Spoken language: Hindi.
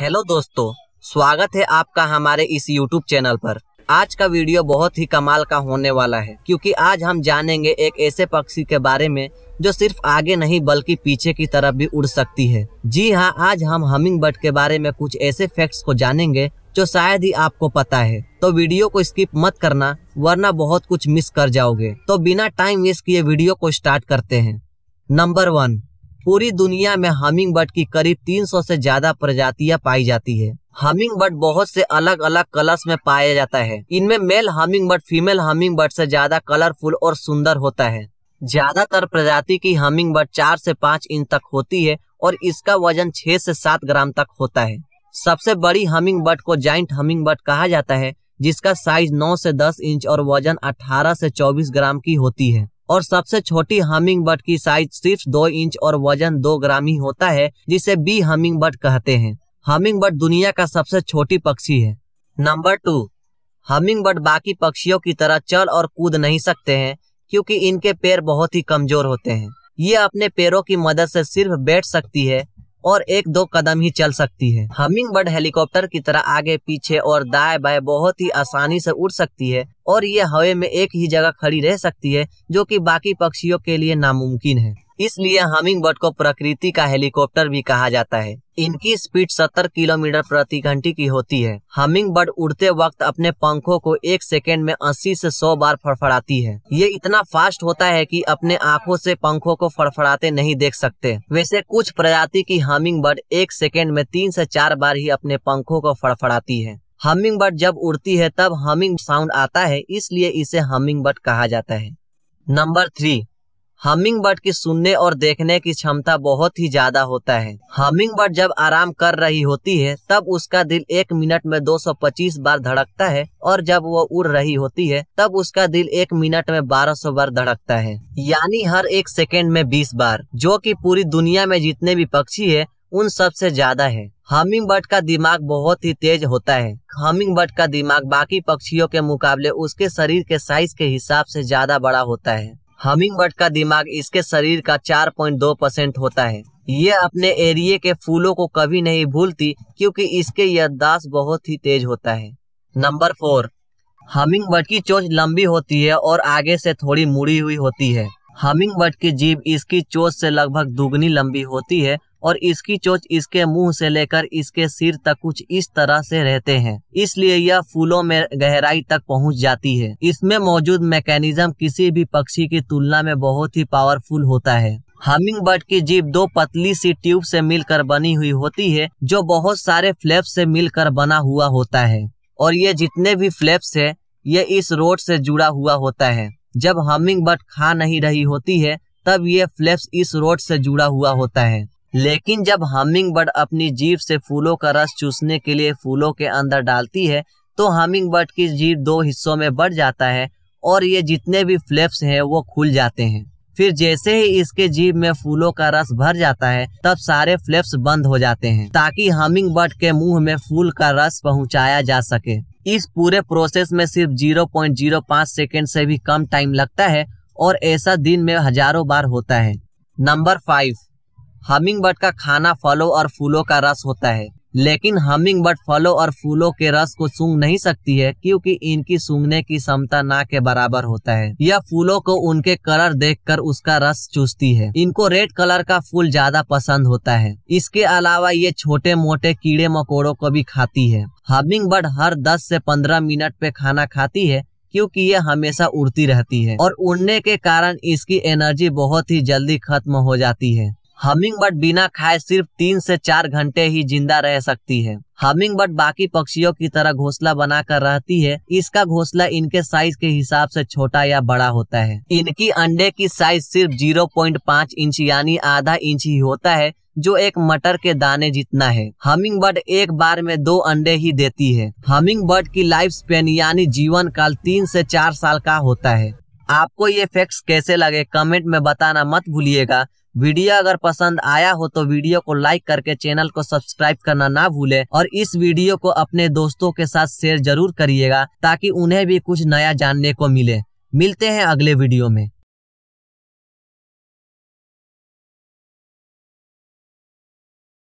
हेलो दोस्तों, स्वागत है आपका हमारे इस YouTube चैनल पर। आज का वीडियो बहुत ही कमाल का होने वाला है क्योंकि आज हम जानेंगे एक ऐसे पक्षी के बारे में जो सिर्फ आगे नहीं बल्कि पीछे की तरफ भी उड़ सकती है। जी हाँ, आज हम हमिंगबर्ड के बारे में कुछ ऐसे फैक्ट्स को जानेंगे जो शायद ही आपको पता है। तो वीडियो को स्किप मत करना वरना बहुत कुछ मिस कर जाओगे। तो बिना टाइम वेस्ट किए वीडियो को स्टार्ट करते हैं। नंबर 1, पूरी दुनिया में हमिंगबर्ड की करीब 300 से ज्यादा प्रजातियां पाई जाती है। हमिंगबर्ड बहुत से अलग अलग कलर्स में पाया जाता है। इनमें मेल हमिंगबर्ड फीमेल हमिंगबर्ड से ज्यादा कलरफुल और सुंदर होता है। ज्यादातर प्रजाति की हमिंगबर्ड 4 से 5 इंच तक होती है और इसका वजन 6 से 7 ग्राम तक होता है। सबसे बड़ी हमिंगबर्ड को जाइंट हमिंगबर्ड कहा जाता है, जिसका साइज 9 से 10 इंच और वजन 18 से 24 ग्राम की होती है। और सबसे छोटी हमिंगबर्ड की साइज सिर्फ 2 इंच और वजन 2 ग्राम ही होता है, जिसे बी हमिंगबर्ड कहते हैं। हमिंगबर्ड दुनिया का सबसे छोटी पक्षी है। नंबर 2, हमिंगबर्ड बाकी पक्षियों की तरह चल और कूद नहीं सकते हैं क्योंकि इनके पैर बहुत ही कमजोर होते हैं। ये अपने पैरों की मदद से सिर्फ बैठ सकती है और 1-2 कदम ही चल सकती है। हमिंगबर्ड हेलीकॉप्टर की तरह आगे पीछे और दाएं बाएं बहुत ही आसानी से उड़ सकती है और ये हवा में एक ही जगह खड़ी रह सकती है, जो कि बाकी पक्षियों के लिए नामुमकिन है। इसलिए हमिंगबर्ड को प्रकृति का हेलीकॉप्टर भी कहा जाता है। इनकी स्पीड 70 किलोमीटर प्रति घंटे की होती है। हमिंगबर्ड उड़ते वक्त अपने पंखों को 1 सेकेंड में 80 से 100 बार फड़फड़ाती है। ये इतना फास्ट होता है कि अपने आंखों से पंखों को फड़फड़ाते नहीं देख सकते। वैसे कुछ प्रजाति की हमिंगबर्ड 1 सेकेंड में 3 से 4 बार ही अपने पंखों को फड़फड़ाती है। हमिंगबर्ड जब उड़ती है तब हमिंग साउंड आता है, इसलिए इसे हमिंगबर्ड कहा जाता है। नंबर 3, हमिंगबर्ड की सुनने और देखने की क्षमता बहुत ही ज्यादा होता है। हमिंगबर्ड जब आराम कर रही होती है तब उसका दिल 1 मिनट में 225 बार धड़कता है और जब वो उड़ रही होती है तब उसका दिल 1 मिनट में 1200 बार धड़कता है, यानी हर 1 सेकेंड में 20 बार, जो कि पूरी दुनिया में जितने भी पक्षी है उन सबसे ज्यादा है। हमिंगबर्ड का दिमाग बहुत ही तेज होता है। हमिंगबर्ड का दिमाग बाकी पक्षियों के मुकाबले उसके शरीर के साइज के हिसाब से ज्यादा बड़ा होता है। हमिंगबर्ड का दिमाग इसके शरीर का 4.2% होता है। यह अपने एरिया के फूलों को कभी नहीं भूलती क्योंकि इसके याददाश्त बहुत ही तेज होता है। नंबर 4, हमिंगबर्ड की चोंच लंबी होती है और आगे से थोड़ी मुड़ी हुई होती है। हमिंगबर्ड की जीभ इसकी चोंच से लगभग दुगनी लंबी होती है और इसकी चोंच इसके मुंह से लेकर इसके सिर तक कुछ इस तरह से रहते हैं, इसलिए यह फूलों में गहराई तक पहुंच जाती है। इसमें मौजूद मैकेनिज्म किसी भी पक्षी की तुलना में बहुत ही पावरफुल होता है। हमिंगबर्ड की जीभ 2 पतली सी ट्यूब से मिलकर बनी हुई होती है, जो बहुत सारे फ्लैप्स से मिलकर बना हुआ होता है और ये जितने भी फ्लैप्स है ये इस रोड से जुड़ा हुआ होता है। जब हमिंगबर्ड खा नहीं रही होती है तब ये फ्लैप्स इस रोड से जुड़ा हुआ होता है, लेकिन जब हमिंगबर्ड अपनी जीभ से फूलों का रस चूसने के लिए फूलों के अंदर डालती है तो हमिंगबर्ड की जीभ 2 हिस्सों में बढ़ जाता है और ये जितने भी फ्लैप्स हैं वो खुल जाते हैं। फिर जैसे ही इसके जीभ में फूलों का रस भर जाता है तब सारे फ्लैप्स बंद हो जाते हैं ताकि हमिंगबर्ड के मुंह में फूल का रस पहुंचाया जा सके। इस पूरे प्रोसेस में सिर्फ 0.05 सेकेंड से भी कम टाइम लगता है और ऐसा दिन में हजारों बार होता है। नंबर 5, हमिंगबर्ड का खाना फलों और फूलों का रस होता है, लेकिन हमिंगबर्ड फलों और फूलों के रस को सूंघ नहीं सकती है क्योंकि इनकी सूंघने की क्षमता ना के बराबर होता है। यह फूलों को उनके कलर देखकर उसका रस चूसती है। इनको रेड कलर का फूल ज्यादा पसंद होता है। इसके अलावा ये छोटे मोटे कीड़े मकोड़ों को भी खाती है। हमिंगबर्ड हर 10 से 15 मिनट पे खाना खाती है क्योंकि ये हमेशा उड़ती रहती है और उड़ने के कारण इसकी एनर्जी बहुत ही जल्दी खत्म हो जाती है। हमिंगबर्ड बिना खाए सिर्फ 3 से 4 घंटे ही जिंदा रह सकती है। हमिंगबर्ड बाकी पक्षियों की तरह घोंसला बनाकर रहती है। इसका घोंसला इनके साइज के हिसाब से छोटा या बड़ा होता है। इनकी अंडे की साइज सिर्फ 0.5 इंच यानी आधा इंच ही होता है, जो एक मटर के दाने जितना है। हमिंगबर्ड एक बार में 2 अंडे ही देती है। हमिंगबर्ड की लाइफ स्पेन यानी जीवन काल 3 से 4 साल का होता है। आपको ये फैक्ट्स कैसे लगे कमेंट में बताना मत भूलिएगा। वीडियो अगर पसंद आया हो तो वीडियो को लाइक करके चैनल को सब्सक्राइब करना ना भूले और इस वीडियो को अपने दोस्तों के साथ शेयर जरूर करिएगा ताकि उन्हें भी कुछ नया जानने को मिले। मिलते हैं अगले वीडियो में।